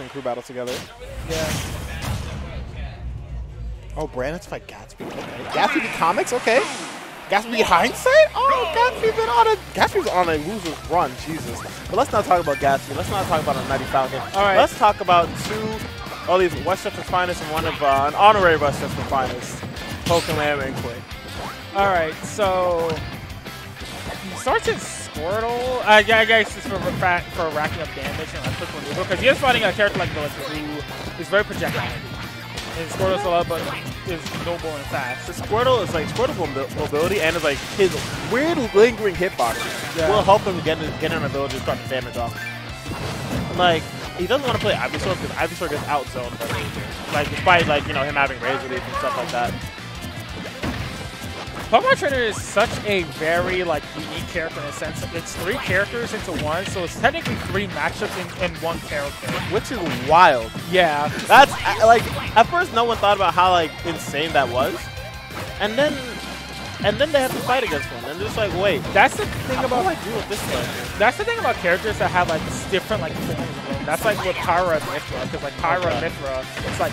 and crew battle together. Yeah. Oh, Brandon's fight Gatsby. Okay. Gatsby comics? Okay. Gatsby hindsight? Oh, Gatsby's on a loser's run, Jesus. But let's not talk about Gatsby. Let's not talk about a Mighty Falcon. All right. Let's talk about these Westchester finest and one of an honorary Westchester finest, Pokelam and Quidd. All right, so he starts at Squirtle. Yeah, I guess just for racking up damage and like quick removal, because he is fighting a character like Villager who is very projectile. And Squirtle's a lot, but is noble and fast. So Squirtle is like Squirtle's mobility and is like his weird lingering hitboxes will help him get an ability to start the damage off. Like he doesn't want to play Ivysaur because Ivysaur gets out zoned by Villager. Like despite like him having Raise Relief and stuff like that. Pokemon Trainer is such a very like unique character in a sense. It's three characters into one, so it's technically three matchups in one character, which is wild. Yeah, that's like at first no one thought about how like insane that was, and then they have to fight against one, and just like wait. That's the thing about what I do with this character. That's the thing about characters that have like different like forms. That's like with Pyra and Mythra, because like Pyra and Mythra, it's like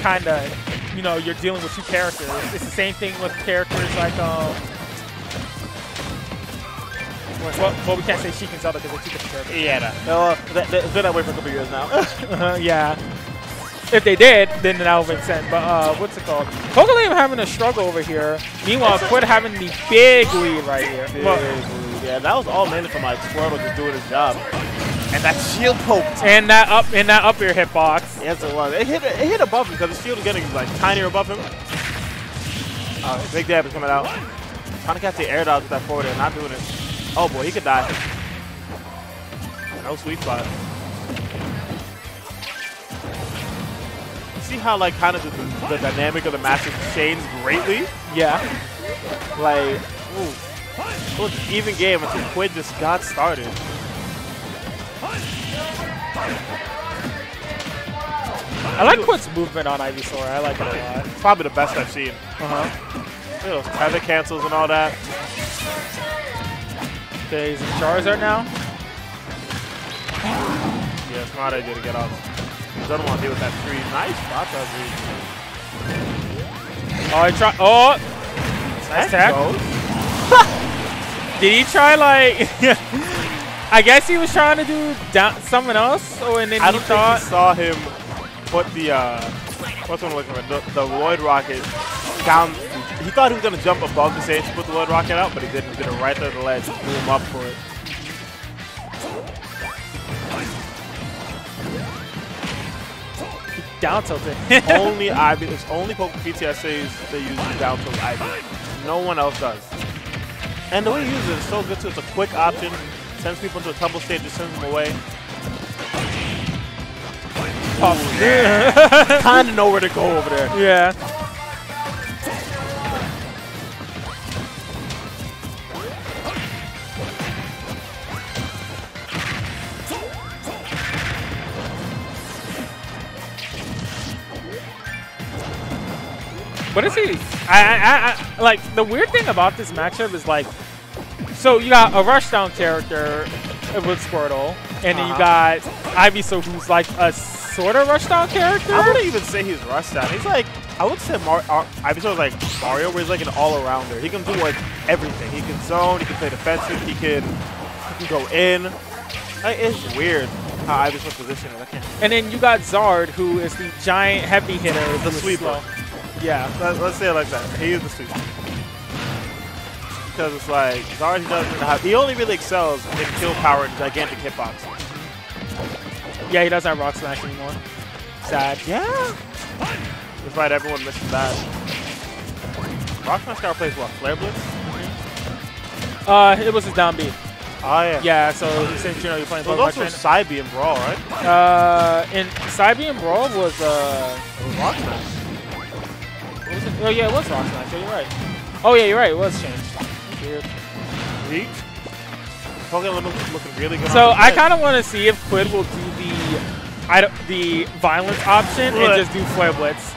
kind of. You know, you're dealing with two characters. It's the same thing with characters like, well, we can't say Sheik and Zelda because they're two different characters. Yeah, no. They've been that way for a couple years now. Yeah. If they did, then that would make sense. But, what's it called? Pokelam having a struggle over here. Meanwhile, Quidd having the big lead right here. Big lead. Yeah, that was all mainly from, like, Squirtle just doing his job. And that shield poked. And that up air hitbox. Yes, it was. It hit above him because the shield is getting like tinier above him. Big damage coming out. Trying to catch the air dodge with that forward air, not doing it. Oh boy, he could die. No sweet spot. See how like kind of the dynamic of the matchup changes greatly? Yeah. Like, ooh. It was an even game until Quidd just got started. I like Quidd's movement on Ivysaur. I like it a lot. It's probably the best I've seen. You know, tether cancels and all that. Okay, he's in Charizard now. Yeah, it's not idea to get off. He doesn't want to deal with that tree. Nice spot, that. Oh, he tried. Oh! Nice tag. Did he try, like... I guess he was trying to do down someone else, and then I don't think he saw him put the Lloyd Rocket down. He thought he was gonna jump above the stage to put the Lloyd Rocket out, but he didn't. He did it right there at the ledge, blew him up for it. Down tilted. Only Ivy. It's only PTSAs they use the down tilt Ivy. No one else does. And the way he uses it is so good too. It's a quick option. Sends people into a tumble stage, just sends them away. Oh, yeah. Kind of nowhere to go over there. Yeah. What is he? I like the weird thing about this matchup is like. So you got a rushdown character with Squirtle, and then you got Ivysaur, who's like a sort of rushdown character. I wouldn't even say he's rushdown. He's like, I would say Ivysaur is like Mario, where he's like an all-arounder. He can do like everything. He can zone. He can play defensive. He can go in. Like, it's weird how Ivysaur's position is. And then you got Zard, who is the giant heavy hitter, the sweeper. Yeah, let's say it like that. He is the sweeper. Because it's like, Zard doesn't have, he only really excels in kill power and gigantic hitboxes. Yeah, he doesn't have Rock Smash anymore. Sad. Yeah. Despite everyone missing that. Rock Smash now plays what? Flare Blitz? It was his down B. Oh, yeah. Yeah, so since you know you're playing Pokemon Trainer. It was also side B and Brawl, right? And side B and Brawl was, it was Rock Smash. What was it? Oh, yeah, it was Rock Smash. Yeah, you're right. Oh, yeah, you're right. It was changed. Weird. Looking really good. So I kind of want to see if Quidd will do the violence option and just do Flare Blitz.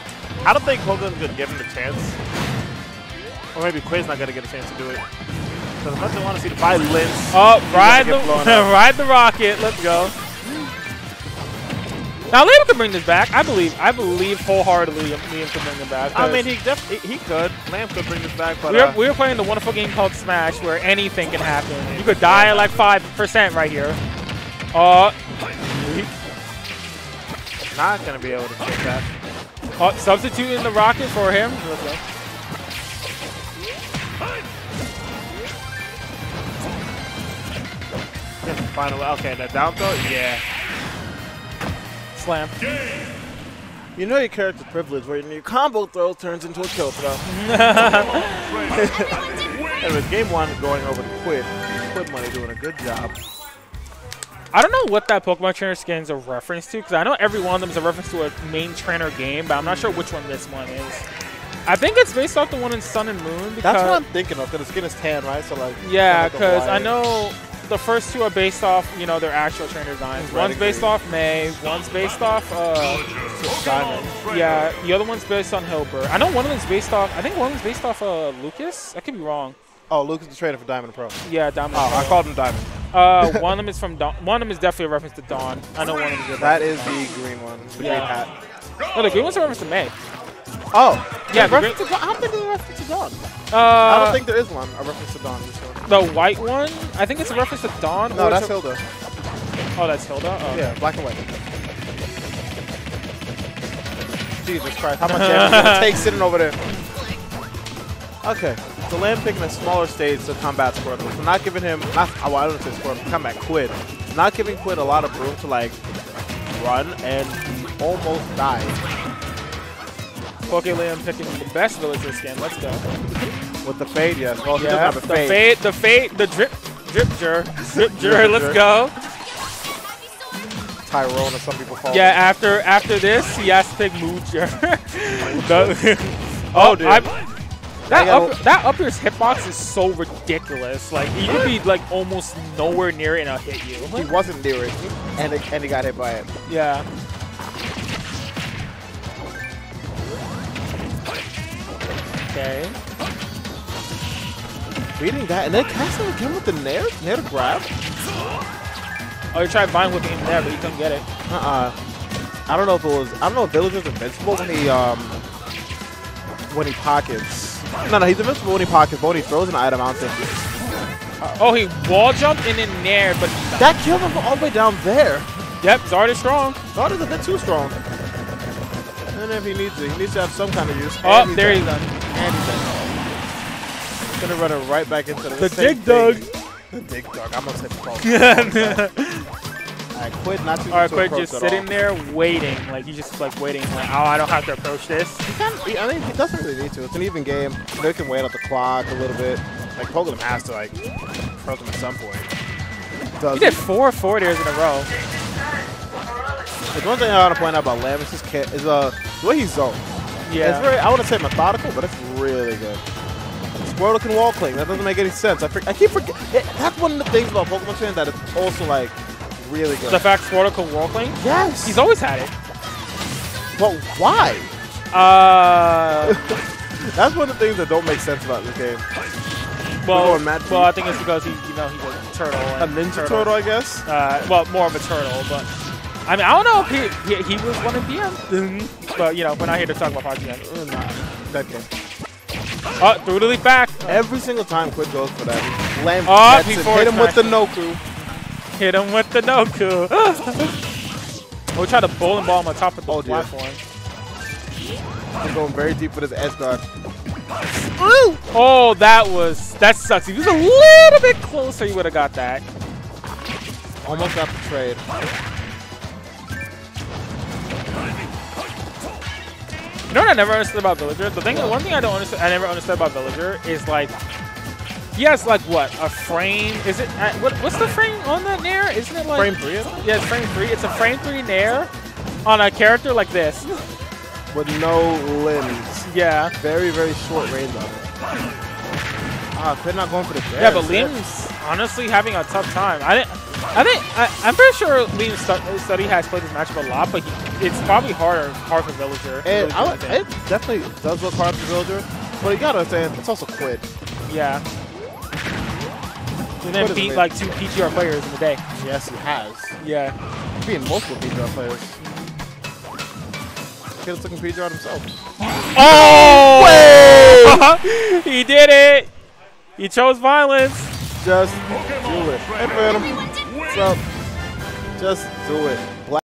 I don't think Pokelam's gonna give him a chance, or maybe Quidd's not gonna get a chance to do it. Because I don't want to see the violence. Oh, ride the rocket. Let's go. Now Liam can bring this back. I believe wholeheartedly Liam can bring it back. I mean, he could. Liam could bring this back, but we're playing the wonderful game called Smash, where anything can happen. You could die like 5% right here. Not gonna be able to take that. Substituting the rocket for him. Okay. Final. Okay, that down throw. Yeah. Slam. You know your character privilege when your combo throw turns into a kill throw. It was game one going over to Quidd. Quidd money doing a good job. I don't know what that Pokemon Trainer skin is a reference to, because I know every one of them is a reference to a main trainer game, but I'm not sure which one this one is. I think it's based off the one in Sun and Moon. That's what I'm thinking of, because the skin is tan, right? So like, yeah, because I know the first two are based off, you know, their actual trainer designs. One's based off May, one's based off Diamond. Yeah, the other one's based on Hilbert. I know one of them's based off, I think one of them's based off Lucas. I could be wrong. Oh, Lucas the trainer for Diamond Pro. Yeah, Diamond Pro. I called him Diamond. One of them is from Dawn. One of them is definitely a reference to Dawn. I know one of them is a reference That is to Dawn. The green one. The green hat. No, the green one's a reference to May. Oh. Yeah, reference to Dawn. I don't think there's a reference to Dawn. I don't think there is one, a reference to Dawn. The white one? I think it's a reference to Dawn. No, that's Hilda. Oh, that's Hilda? Oh. Yeah, black and white. Jesus Christ, how much damage is going to take sitting over there? Okay. So Lamb picking a smaller stage to combat Squirtle. So not giving him, well, I don't say Squirtle, combat Quidd. Not giving Quidd a lot of room to like run, and he almost died. Pokelam picking the best villager skin. Let's go. With the fade, yes. Well, he doesn't have a fade. The drip, let's go. Tyrone, or some people call it. Yeah, after this, he has to pick Moojer. Oh, dude. That up air's hitbox is so ridiculous. Like, he could be like almost nowhere near it and I'll hit you. He wasn't near it, and he got hit by it. Yeah. Okay. Beating that, and then casting again with the nair grab. Oh, you tried vine whipping him there, but he couldn't get it. I don't know if it was. I don't know if Villager's invincible when he when he pockets. No, he's invincible when he pockets, but when he throws an item, I don't think he is. Oh, he wall jumped in the air, but that killed him all the way down there. Yep, Zarda's strong. Zarda's a bit too strong. And if he needs to have some kind of use. Oh, there he is. And he's done. He's gonna run it right back into the dig dug. The dig dug. I'm gonna say I Quidd not to. Alright, Quidd just sitting there waiting. Like, he's just like waiting. Like, oh, I don't have to approach this. I mean, he doesn't really need to. It's an even game. They can wait out the clock a little bit. Like, Pokelam has to, like, approach him at some point. He did four dares in a row. Like, one thing I want to point out about Lamb is the way he zones. Yeah. It's very, I want to say methodical, but it's really good. Squirtle can wall cling. That doesn't make any sense. I keep forgetting. That's one of the things about Pokemon Trainer that it's also, like, really good. The fact Squirtle can wall cling? Yes. He's always had it. But why? That's one of the things that don't make sense about this game. Well, I think it's because he's a turtle. A ninja turtle, I guess. Well, more of a turtle, but I mean, I don't know if he was one of DM. But we're not here to talk about RGM. We're not. That game. Through the leap back. Every single time Quidd goes for that. Lamb hit him with the Noku. Hit him with the Noku. We'll try to bowling ball on the top of the platform. He's going very deep with his edge guard. Ooh! Oh, that sucks. If he was a little bit closer, you would have got that. Almost got the trade. You know what I never understood about Villager? One thing I never understood about Villager is like, he has like what? A frame? Is it? What's the frame on that Nair? Isn't it like frame 3? Yeah, it's frame 3. It's a frame 3 Nair on a character like this with no limbs. Yeah. Very, very short range of it. They're not going for the bears. Yeah, but Liam's honestly having a tough time. I'm pretty sure Liam Study has played this matchup a lot, but it's probably hard for Villager. And it definitely does look hard for Villager, but you gotta understand it's also Quidd. Yeah. And then beat like 2 PGR players in a day. Yes, he has. Yeah. Beating multiple PGR players. Kid's looking PGR out himself. Oh! He did it! He chose violence. Just do it. Hey, Phantom. What's up? Just do it. Black